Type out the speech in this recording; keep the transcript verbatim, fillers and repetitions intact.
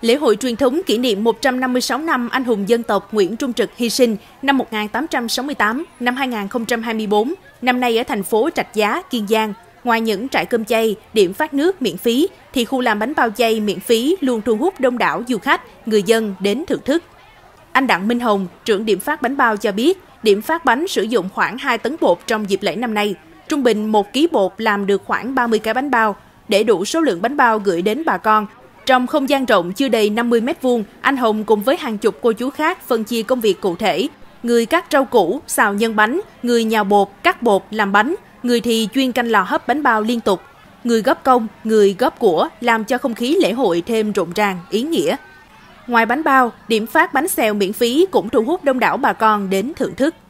Lễ hội truyền thống kỷ niệm một trăm năm mươi sáu năm anh hùng dân tộc Nguyễn Trung Trực hy sinh năm một nghìn tám trăm sáu mươi tám, năm hai nghìn không trăm hai mươi tư, năm nay ở thành phố Rạch Giá, Kiên Giang. Ngoài những trại cơm chay, điểm phát nước miễn phí, thì khu làm bánh bao chay miễn phí luôn thu hút đông đảo du khách, người dân đến thưởng thức. Anh Đặng Minh Hồng, trưởng điểm phát bánh bao cho biết, điểm phát bánh sử dụng khoảng hai tấn bột trong dịp lễ năm nay. Trung bình một ký bột làm được khoảng ba mươi cái bánh bao, để đủ số lượng bánh bao gửi đến bà con. Trong không gian rộng chưa đầy năm mươi mét vuông, anh Hồng cùng với hàng chục cô chú khác phân chia công việc cụ thể. Người cắt rau củ, xào nhân bánh, người nhào bột, cắt bột, làm bánh, người thì chuyên canh lò hấp bánh bao liên tục. Người góp công, người góp của làm cho không khí lễ hội thêm rộn ràng, ý nghĩa. Ngoài bánh bao, điểm phát bánh xèo miễn phí cũng thu hút đông đảo bà con đến thưởng thức.